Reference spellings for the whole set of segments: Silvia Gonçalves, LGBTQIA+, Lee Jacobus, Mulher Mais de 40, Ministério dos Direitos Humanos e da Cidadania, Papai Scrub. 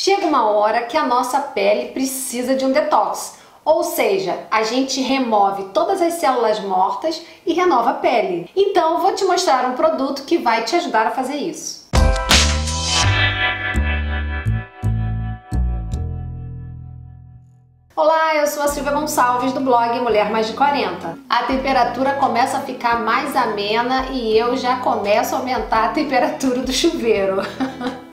Chega uma hora que a nossa pele precisa de um detox, ou seja, a gente remove todas as células mortas e renova a pele. Então eu vou te mostrar um produto que vai te ajudar a fazer isso. Olá, eu sou a Silvia Gonçalves do blog Mulher Mais de 40. A temperatura começa a ficar mais amena e eu já começo a aumentar a temperatura do chuveiro.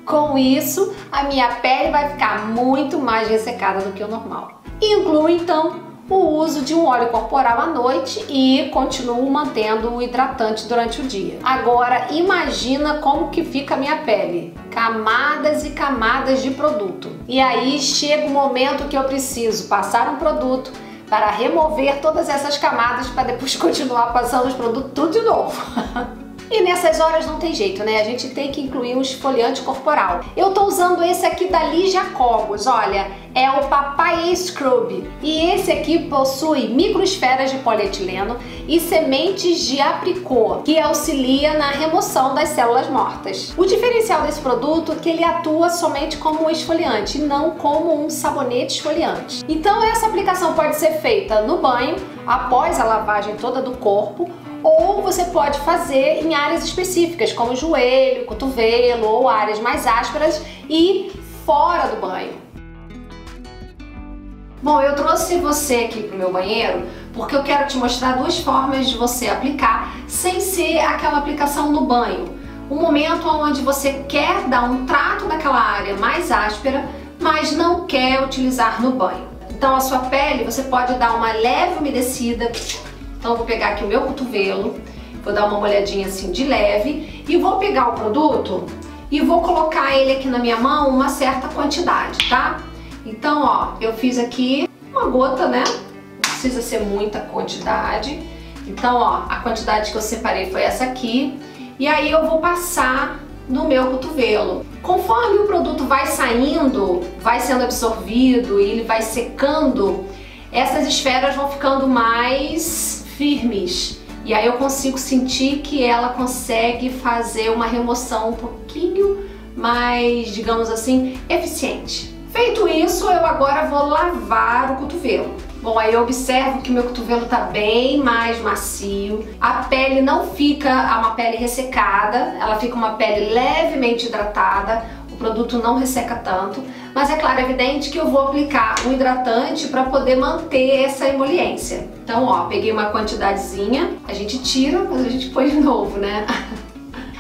Com isso, a minha pele vai ficar muito mais ressecada do que o normal. Incluo então o uso de um óleo corporal à noite e continuo mantendo o hidratante durante o dia. Agora imagina como que fica a minha pele. Camadas e camadas de produto. E aí chega o momento que eu preciso passar um produto para remover todas essas camadas para depois continuar passando os produtos tudo de novo. E nessas horas não tem jeito, né? A gente tem que incluir um esfoliante corporal. Eu tô usando esse aqui da Lee Jacobus, olha, é o Papai Scrub. E esse aqui possui microesferas de polietileno e sementes de apricot, que auxilia na remoção das células mortas. O diferencial desse produto é que ele atua somente como um esfoliante, não como um sabonete esfoliante. Então essa aplicação pode ser feita no banho, após a lavagem toda do corpo, ou você pode fazer em áreas específicas, como joelho, cotovelo ou áreas mais ásperas e fora do banho. Bom, eu trouxe você aqui pro meu banheiro porque eu quero te mostrar duas formas de você aplicar sem ser aquela aplicação no banho. Um momento onde você quer dar um trato daquela área mais áspera, mas não quer utilizar no banho. Então a sua pele você pode dar uma leve umedecida. Então eu vou pegar aqui o meu cotovelo, vou dar uma molhadinha assim de leve e vou pegar o produto e vou colocar ele aqui na minha mão uma certa quantidade, tá? Então, ó, eu fiz aqui uma gota, né? Não precisa ser muita quantidade. Então, ó, a quantidade que eu separei foi essa aqui. E aí eu vou passar no meu cotovelo. Conforme o produto vai saindo, vai sendo absorvido e ele vai secando, essas esferas vão ficando mais firmes e aí eu consigo sentir que ela consegue fazer uma remoção um pouquinho mais, digamos assim, eficiente. Feito isso, eu agora vou lavar o cotovelo. Bom, aí eu observo que meu cotovelo tá bem mais macio, a pele não fica uma pele ressecada, ela fica uma pele levemente hidratada, o produto não resseca tanto, mas é claro, é evidente que eu vou aplicar um hidratante para poder manter essa emoliência. Então, ó, peguei uma quantidadezinha, a gente tira, mas a gente põe de novo, né?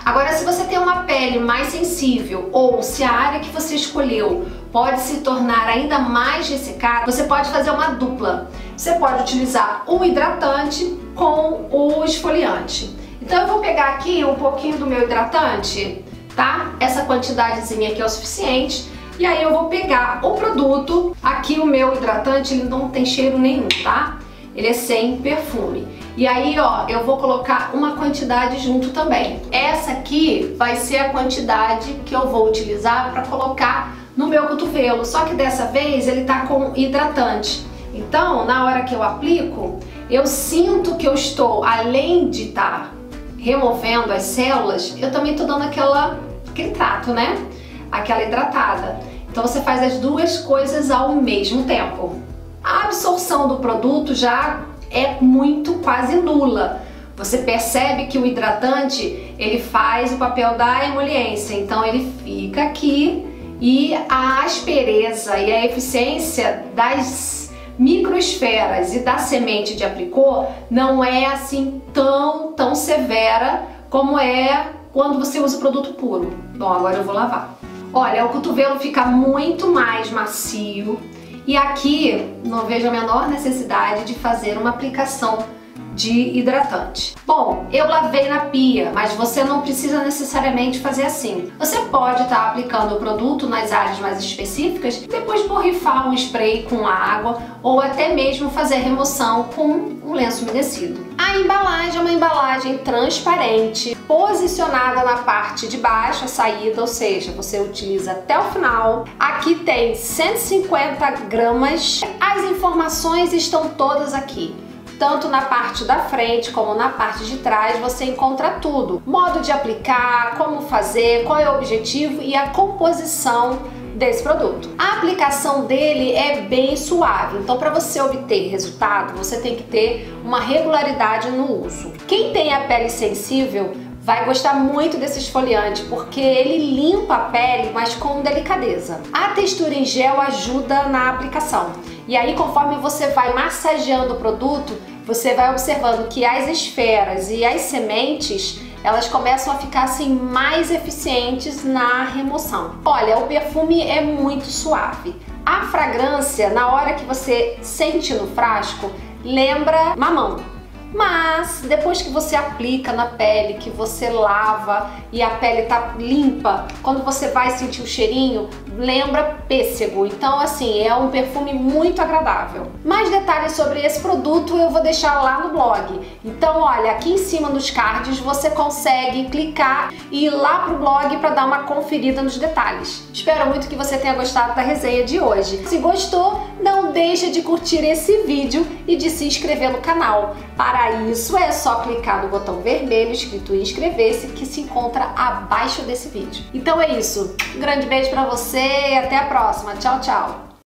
Agora, se você tem uma pele mais sensível ou se a área que você escolheu pode se tornar ainda mais ressecada, você pode fazer uma dupla. Você pode utilizar o hidratante com o esfoliante. Então, eu vou pegar aqui um pouquinho do meu hidratante, tá? Essa quantidadezinha aqui é o suficiente. E aí eu vou pegar o produto. Aqui o meu hidratante, ele não tem cheiro nenhum, tá? Ele é sem perfume. E aí, ó, eu vou colocar uma quantidade junto também. Essa aqui vai ser a quantidade que eu vou utilizar para colocar no meu cotovelo. Só que dessa vez ele tá com hidratante. Então, na hora que eu aplico, eu sinto que eu estou, além de estar removendo as células, eu também tô dando aquele trato, né? Aquela hidratada. Então você faz as duas coisas ao mesmo tempo. A absorção do produto já é quase nula. Você percebe que o hidratante, ele faz o papel da emoliência. Então ele fica aqui e a aspereza e a eficiência das microesferas e da semente de apricot não é assim tão severa como é quando você usa o produto puro. Bom, agora eu vou lavar. Olha, o cotovelo fica muito mais macio e aqui não vejo a menor necessidade de fazer uma aplicação de hidratante. Bom, eu lavei na pia, mas você não precisa necessariamente fazer assim. Você pode estar aplicando o produto nas áreas mais específicas, depois borrifar um spray com água ou até mesmo fazer remoção com um lenço umedecido. A embalagem é uma embalagem transparente, posicionada na parte de baixo, a saída, ou seja, você utiliza até o final. Aqui tem 150 gramas. As informações estão todas aqui. Tanto na parte da frente como na parte de trás você encontra tudo. Modo de aplicar, como fazer, qual é o objetivo e a composição desse produto. A aplicação dele é bem suave, então para você obter resultado, você tem que ter uma regularidade no uso. Quem tem a pele sensível vai gostar muito desse esfoliante, porque ele limpa a pele, mas com delicadeza. A textura em gel ajuda na aplicação. E aí, conforme você vai massageando o produto, você vai observando que as esferas e as sementes, elas começam a ficar assim mais eficientes na remoção. Olha, o perfume é muito suave. A fragrância, na hora que você sente no frasco, lembra mamão. Mas depois que você aplica na pele, que você lava e a pele tá limpa, quando você vai sentir o cheirinho, lembra pêssego. Então assim, é um perfume muito agradável. Mais detalhes sobre esse produto eu vou deixar lá no blog. Então olha, aqui em cima nos cards você consegue clicar e ir lá pro blog para dar uma conferida nos detalhes. Espero muito que você tenha gostado da resenha de hoje. Se gostou, não deixa de curtir esse vídeo e de se inscrever no canal. Para isso é só clicar no botão vermelho escrito inscrever-se, que se encontra abaixo desse vídeo. Então é isso, um grande beijo para você e até a próxima. Tchau, tchau!